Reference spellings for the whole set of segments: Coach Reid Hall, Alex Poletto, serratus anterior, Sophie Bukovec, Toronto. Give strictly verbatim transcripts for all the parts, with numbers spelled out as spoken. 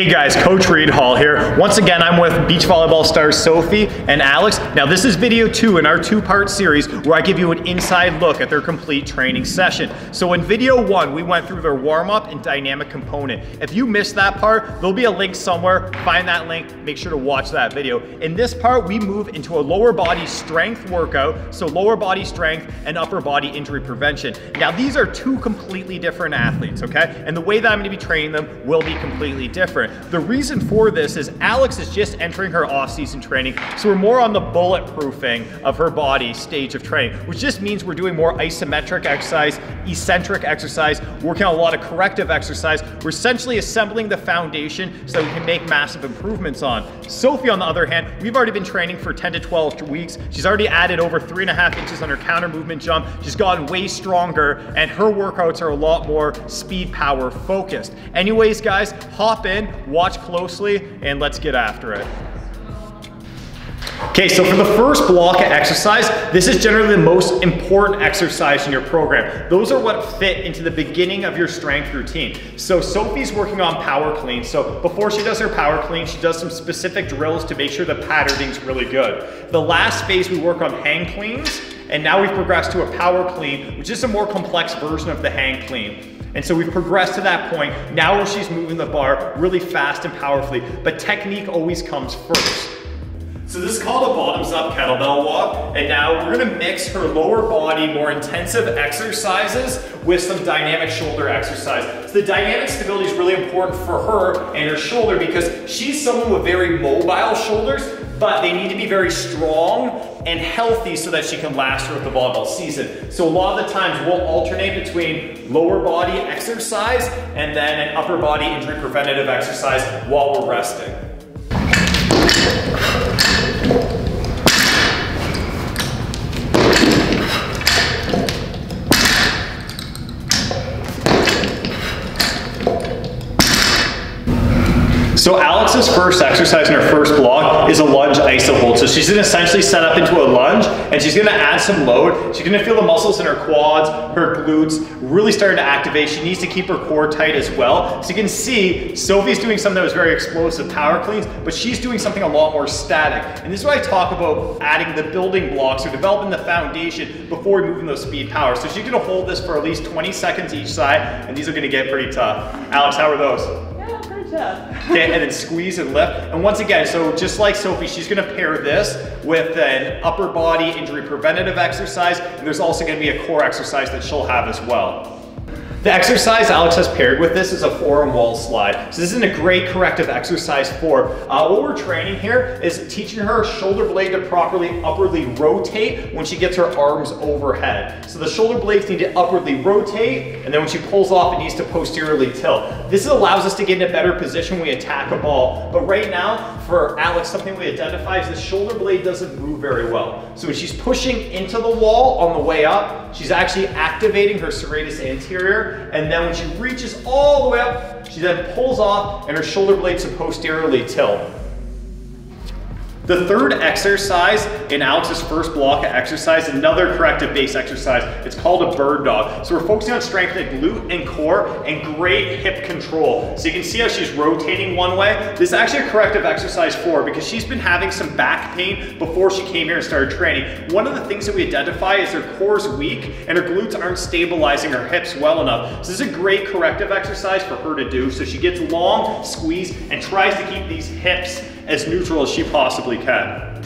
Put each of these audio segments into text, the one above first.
Hey guys, Coach Reid Hall here. Once again, I'm with beach volleyball stars Sophie and Alex. Now this is video two in our two-part series where I give you an inside look at their complete training session. So in video one, we went through their warm-up and dynamic component. If you missed that part, there'll be a link somewhere. Find that link, make sure to watch that video. In this part, we move into a lower body strength workout, so lower body strength and upper body injury prevention. Now these are two completely different athletes, okay? And the way that I'm gonna be training them will be completely different. The reason for this is Alex is just entering her off-season training, so we're more on the bulletproofing of her body stage of training, which just means we're doing more isometric exercise, eccentric exercise, working on a lot of corrective exercise. We're essentially assembling the foundation so we can make massive improvements on. Sophie, on the other hand, we've already been training for ten to twelve weeks. She's already added over three and a half inches on her counter movement jump. She's gotten way stronger, and her workouts are a lot more speed power focused. Anyways, guys, hop in. Watch closely and let's get after it. Okay, so for the first block of exercise, this is generally the most important exercise in your program. Those are what fit into the beginning of your strength routine. So Sophie's working on power clean. So before she does her power clean, she does some specific drills to make sure the patterning's really good. The last phase we work on hang cleans, and now we've progressed to a power clean, which is a more complex version of the hang clean. And so we've progressed to that point now where she's moving the bar really fast and powerfully, but technique always comes first. So this is called a bottoms up kettlebell walk, and now we're gonna mix her lower body more intensive exercises with some dynamic shoulder exercise. So the dynamic stability is really important for her and her shoulder because she's someone with very mobile shoulders, but they need to be very strong and healthy so that she can last throughout the volleyball season. So a lot of the times we'll alternate between lower body exercise and then an upper body injury preventative exercise while we're resting. So Alex's first exercise in her first block is a lunge iso hold. So she's gonna essentially set up into a lunge and she's gonna add some load. She's gonna feel the muscles in her quads, her glutes, really starting to activate. She needs to keep her core tight as well. So you can see Sophie's doing something that was very explosive power cleans, but she's doing something a lot more static. And this is why I talk about adding the building blocks or developing the foundation before moving those speed powers. So she's gonna hold this for at least twenty seconds each side, and these are gonna get pretty tough. Alex, how are those? Okay, and then squeeze and lift. And once again, so just like Sophie, she's gonna pair this with an upper body injury preventative exercise, and there's also gonna be a core exercise that she'll have as well. The exercise Alex has paired with this is a forearm wall slide. So this isn't a great corrective exercise for. Uh, what we're training here is teaching her shoulder blade to properly upwardly rotate when she gets her arms overhead. So the shoulder blades need to upwardly rotate, and then when she pulls off, it needs to posteriorly tilt. This allows us to get in a better position when we attack a ball. But right now, for Alex, something we identify is the shoulder blade doesn't move very well. So when she's pushing into the wall on the way up, she's actually activating her serratus anterior. And then when she reaches all the way up, she then pulls off and her shoulder blades are posteriorly tilt. The third exercise in Alex's first block of exercise, another corrective base exercise, it's called a bird dog. So we're focusing on strengthening glute and core and great hip control. So you can see how she's rotating one way. This is actually a corrective exercise for her because she's been having some back pain before she came here and started training. One of the things that we identify is her core's weak and her glutes aren't stabilizing her hips well enough. So this is a great corrective exercise for her to do. So she gets long, squeeze, and tries to keep these hips as neutral as she possibly can.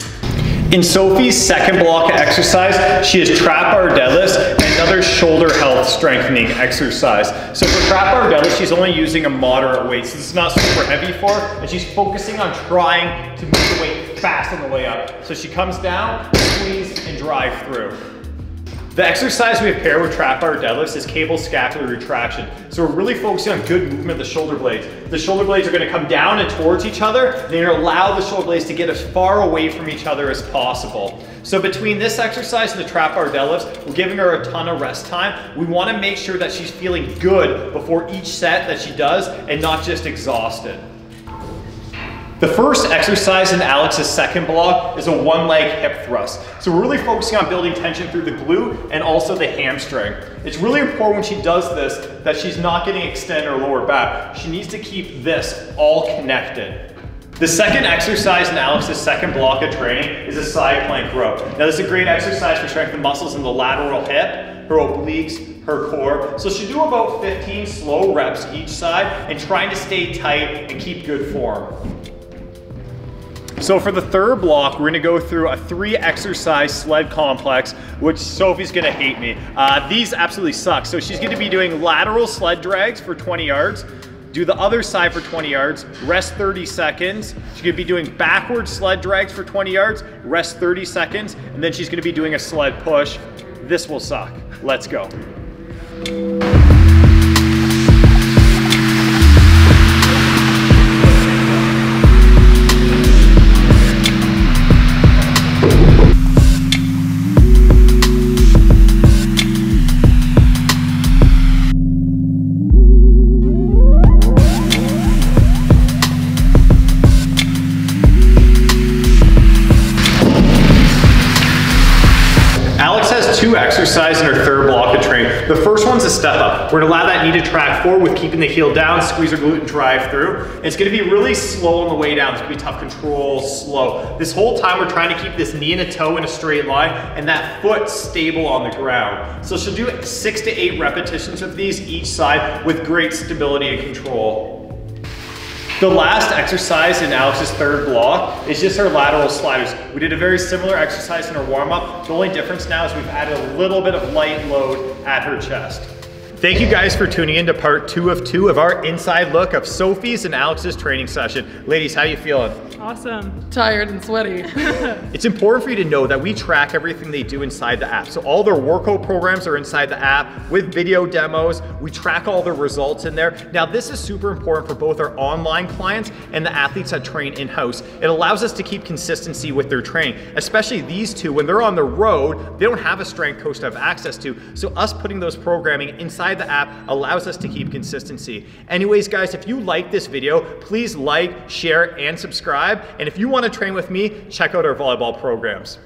In Sophie's second block of exercise, she has trap bar deadlifts and another shoulder health strengthening exercise. So for trap bar deadlifts, she's only using a moderate weight. So this is not super heavy for her, and she's focusing on trying to move the weight fast on the way up. So she comes down, squeeze, and drive through. The exercise we pair with trap bar deadlifts is cable scapular retraction. So we're really focusing on good movement of the shoulder blades. The shoulder blades are gonna come down and towards each other, and they're gonna allow the shoulder blades to get as far away from each other as possible. So between this exercise and the trap bar deadlifts, we're giving her a ton of rest time. We wanna make sure that she's feeling good before each set that she does and not just exhausted. The first exercise in Alex's second block is a one leg hip thrust. So we're really focusing on building tension through the glute and also the hamstring. It's really important when she does this that she's not getting extended or lower back. She needs to keep this all connected. The second exercise in Alex's second block of training is a side plank row. Now this is a great exercise for strengthening muscles in the lateral hip, her obliques, her core. So she'll do about fifteen slow reps each side and trying to stay tight and keep good form. So for the third block, we're gonna go through a three exercise sled complex, which Sophie's gonna hate me. Uh, these absolutely suck. So she's gonna be doing lateral sled drags for twenty yards, do the other side for twenty yards, rest thirty seconds. She's gonna be doing backward sled drags for twenty yards, rest thirty seconds, and then she's gonna be doing a sled push. This will suck. Let's go. Two exercises in her third block of training. The first one's a step up. We're gonna allow that knee to track forward with keeping the heel down, squeeze her glute and drive through. And it's gonna be really slow on the way down. It's gonna be tough control, slow. This whole time we're trying to keep this knee and a toe in a straight line and that foot stable on the ground. So she'll do six to eight repetitions of these each side with great stability and control. The last exercise in Alex's third block is just her lateral sliders. We did a very similar exercise in her warm-up. The only difference now is we've added a little bit of light load at her chest. Thank you guys for tuning in to part two of two of our inside look of Sophie's and Alex's training session. Ladies, how you feeling? Awesome. Tired and sweaty. It's important for you to know that we track everything they do inside the app. So all their workout programs are inside the app with video demos. We track all their results in there. Now this is super important for both our online clients and the athletes that train in-house. It allows us to keep consistency with their training, especially these two. When they're on the road, they don't have a strength coach to have access to. So us putting those programming inside the app allows us to keep consistency. Anyways, guys, if you like this video, please like, share, and subscribe. And if you want to train with me, check out our volleyball programs.